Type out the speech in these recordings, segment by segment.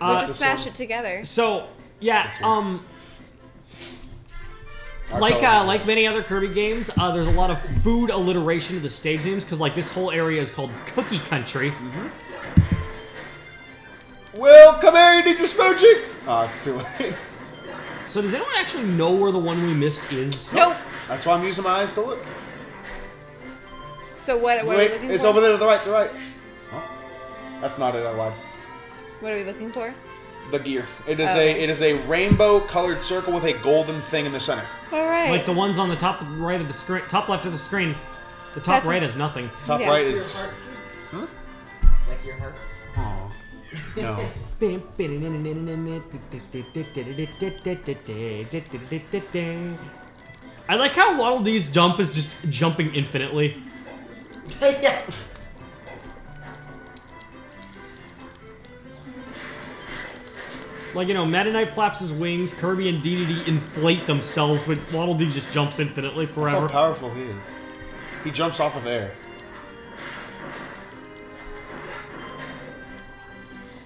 Just smash it together. So, yeah, like many other Kirby games, there's a lot of food alliteration to the stage names, because like this whole area is called Cookie Country. Mm-hmm. Well, come here, you need your smoochie! Oh, it's too late. So does anyone actually know where the one we missed is? Nope. That's why I'm using my eyes to look. So what are we looking for? It's over there to the right, to the right. Huh? That's not it, I lied. What are we looking for? The gear. It is a rainbow-colored circle with a golden thing in the center. All right. Like the ones on the top right of the screen, top left of the screen. The top right is nothing. Top right is. Huh? Like your heart. Aww. No. I like how Waddle Dee's jump is just jumping infinitely. Yeah. Like, you know, Meta Knight flaps his wings, Kirby and Dedede inflate themselves, but Waddle Dee just jumps infinitely forever. That's how powerful he is. He jumps off of air.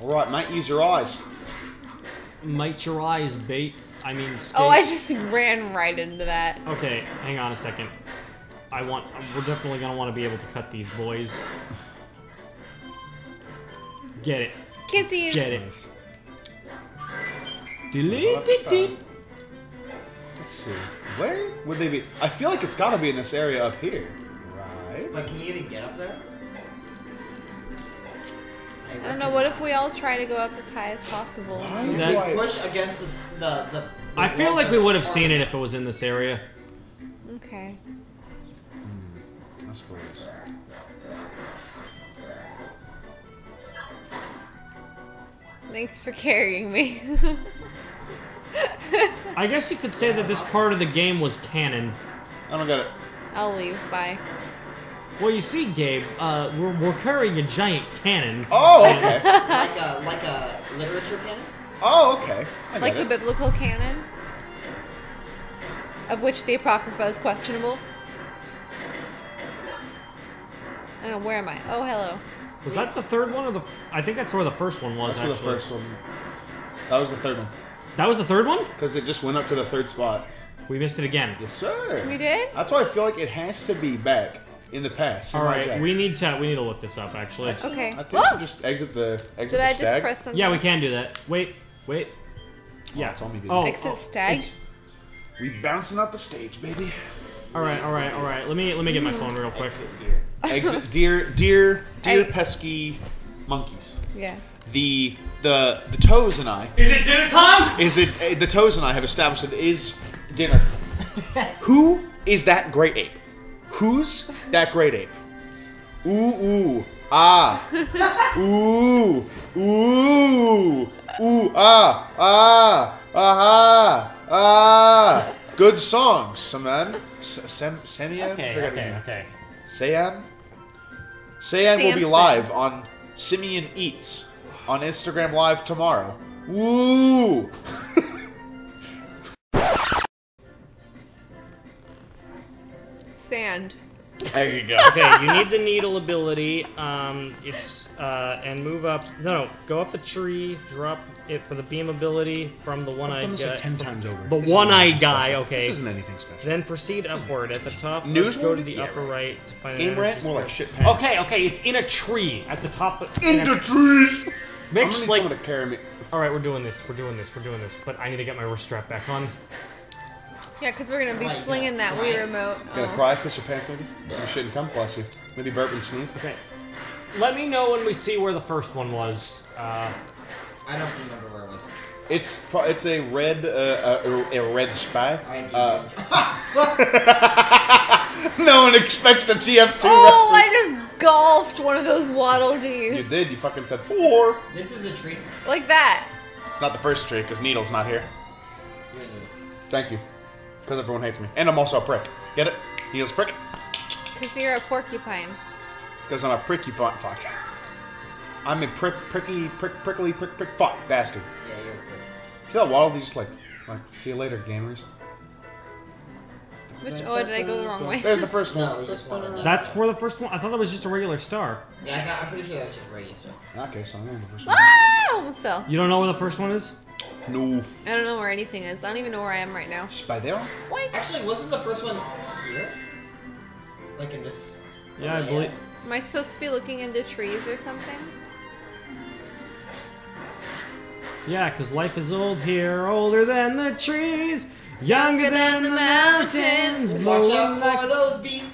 Alright, might use your eyes. Might your eyes, bait. I mean, skate. Oh, I just ran right into that. Okay, hang on a second. We're definitely gonna want to be able to cut these, boys. Get it. Kissies! Get it. Nice. Let's see. Where would they be? I feel like it's gotta be in this area up here. Right. But can you even get up there? I don't know. What if we all try to go up as high as possible? Why do I push against this, the I feel like we would have seen it if it was in this area. Okay. I suppose. Thanks for carrying me. I guess you could say that this part of the game was canon. I don't get it. I'll leave. Bye. Well, you see, Gabe, we're carrying a giant cannon. Oh, okay. like a literature cannon? Oh, okay. Like the biblical canon? Of which the Apocrypha is questionable. I don't know, where am I? Oh, hello. Was that the third one or the... I think that's where the first one was, actually. That's where the first one... That was the third one. That was the third one? Because it just went up to the third spot. We missed it again. Yes, sir. We did? That's why I feel like it has to be back. In the past. All right, we need to look this up actually. Okay. I think we should just exit the stag. Did I just press something? Yeah, we can do that. Wait. Yeah, it's on me. Oh, exit stag. We bouncing up the stage, baby. All right. Let me get my phone real quick. Exit deer, pesky monkeys. Yeah. The toes and I. Is it dinner time? The toes and I have established it is dinner time. Who is that great ape? Who's that great ape? Ooh, ooh, ah. Ooh, ooh, ooh, ah, ah, ah, ah. Good song, Saman. Samian? Okay. Sayan? Sayan will be live on Simeon Eats on Instagram Live tomorrow. Woo! Sand. There you go. Okay, you need the needle ability. And move up. No, go up the tree. Drop it for the beam ability from the one-eyed guy. Like 10 times over. The one-eyed guy. Okay. This isn't anything special. Then proceed upward at the top. Go to the upper right to find an energy sphere. More like shit. Okay. It's in a tree at the top. In the trees. Make sure someone to carry me. All right, we're doing this. But I need to get my wrist strap back on. Yeah, because we're going to be flinging that Wii remote. You're going to cry? Piss your pants, maybe? You shouldn't come, bless you. Maybe burp and sneeze? Okay. Let me know when we see where the first one was. I don't remember where it was. It's a red spike. No one expects the TF2 reference. Oh, I just golfed one of those Waddle Dees. You did. You fucking said 4. This is a treat. Like that. Not the first treat, because Needle's not here. Thank you. Because everyone hates me. And I'm also a prick. Get it? Needle's prick. Because you're a porcupine. Because I'm a pricky fuck. I'm a prickly fuck bastard. Yeah, you're a prick. See that Waddle Dee just like, see you later, gamers. Which, oh, did I go the wrong way? There's the first one. That's where the first one? I thought that was just a regular star. Yeah, I'm pretty sure that's just a regular star. Okay, so I'm in the first one. Ah! Almost fell. You don't know where the first one is? No. I don't know where anything is. I don't even know where I am right now. Just by there? What? Actually, wasn't the first one here? Like in this... Yeah, I believe... Am I supposed to be looking into trees or something? Yeah, because life is old here, older than the trees, younger than the mountains. Watch out for those bees.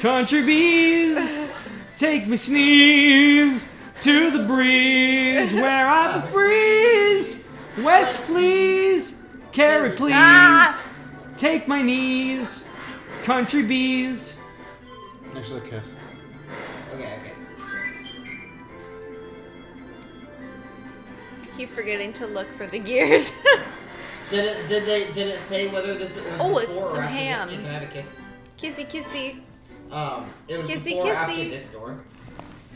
Country bees, take me sneeze to the breeze, where I freeze. West please, carry please, take my knees. Country bees. Next to the kiss. Okay, okay. I keep forgetting to look for the gears. Did it say whether this was before or after this door? Can I have a kiss? Kissy kissy. It was kissy, before or after this door.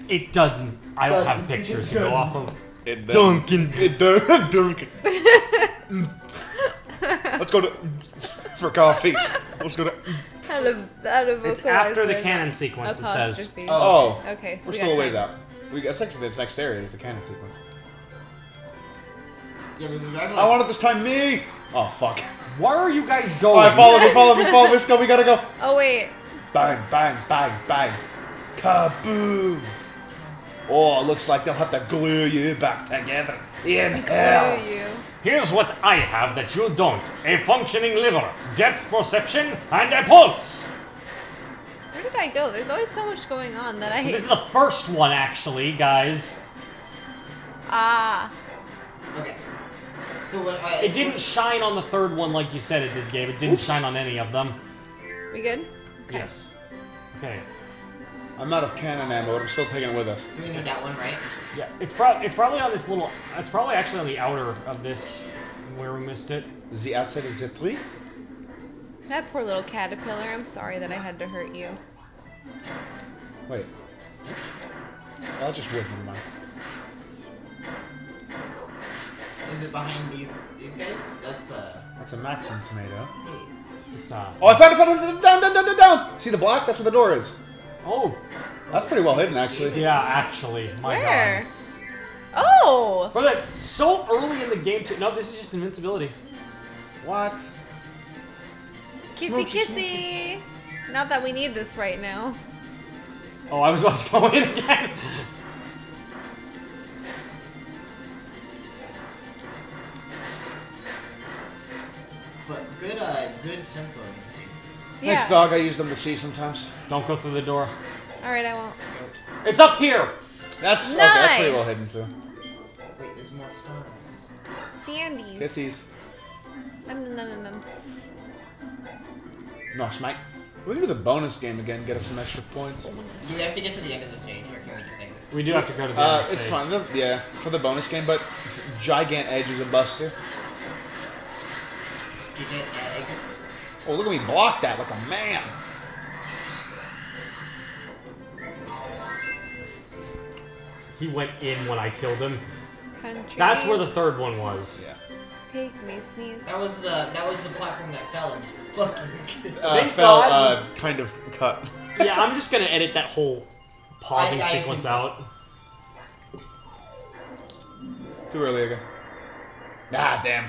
It doesn't. I don't have pictures to go off of. It Duncan. It Duncan. Let's go to for coffee. Let's go to. It's after the cannon sequence. It says. Oh. Okay. So we're still a ways out. We got this next area is the cannon sequence. I want it this time, me! Oh, fuck. Where are you guys going? Alright, follow me, let's go, we gotta go. Oh, wait. Bang, bang, bang, bang. Kaboom! Oh, it looks like they'll have to glue you back together in hell. Glue you. Here's what I have that you don't. A functioning liver, depth perception, and a pulse! Where did I go? There's always so much going on that so this is the first one, actually, guys. Ah. Okay. So when it didn't shine on the third one like you said it did, Gabe. It didn't shine on any of them. We good? Okay. Yes. Okay. I'm out of cannon ammo, but I'm still taking it with us. So we need that one, right? Yeah. It's probably on this little... It's probably actually on the outer of this, where we missed it. The outside of the tree? That poor little caterpillar. I'm sorry that I had to hurt you. Wait. I'll just whip him out. Is it behind these guys? That's a Maxim tomato. It's oh, I found it! Down! See the block? That's where the door is. Oh. That's pretty well hidden, actually. Yeah, actually. Where? God. Oh! For that, so early in the game, too. No, this is just invincibility. What? Kissy, kissy! Smoochy. Not that we need this right now. Oh, I was about to go in again. But good sense orienting. Yeah. Thanks, dog. I use them to see sometimes. Don't go through the door. All right, I won't. It's up here. That's nice. Okay, that's pretty well hidden too. Wait, there's more stars. Sandy. Kissies. Num num num num. No, Smite. We can do the bonus game again. Get us some extra points. Do we have to get to the end of the stage, or can we just exit? We do have to go to the end of the stage. It's fun. Yeah, for the bonus game, but Gigant Edge is a buster. Oh, look at me block that like a man. He went in when I killed him. Country. That's where the third one was. Yeah. Take me sneeze. That was the platform that fell and just fucking kind of cut. Yeah, I'm just gonna edit that whole pausing sequence out. Too early again. Ah, damn.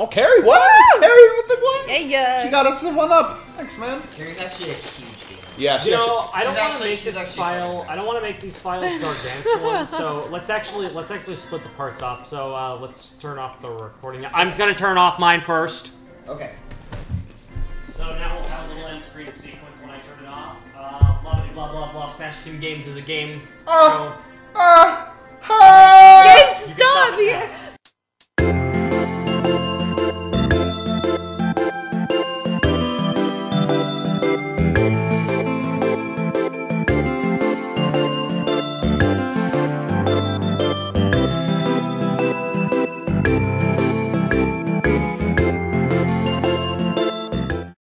Oh, Carrie, what? Woo! Carrie with the one? Yeah, yeah. She got us the one up. Thanks, man. Carrie's actually a huge gamer. Yeah, she I don't want to make this file. I don't want to make these files gargantuan. So let's actually split the parts off. So let's turn off the recording. I'm gonna turn off mine first. Okay. So now we'll have a little end screen sequence when I turn it off. Blah blah blah blah blah. Smash Team Games is a game. Oh. So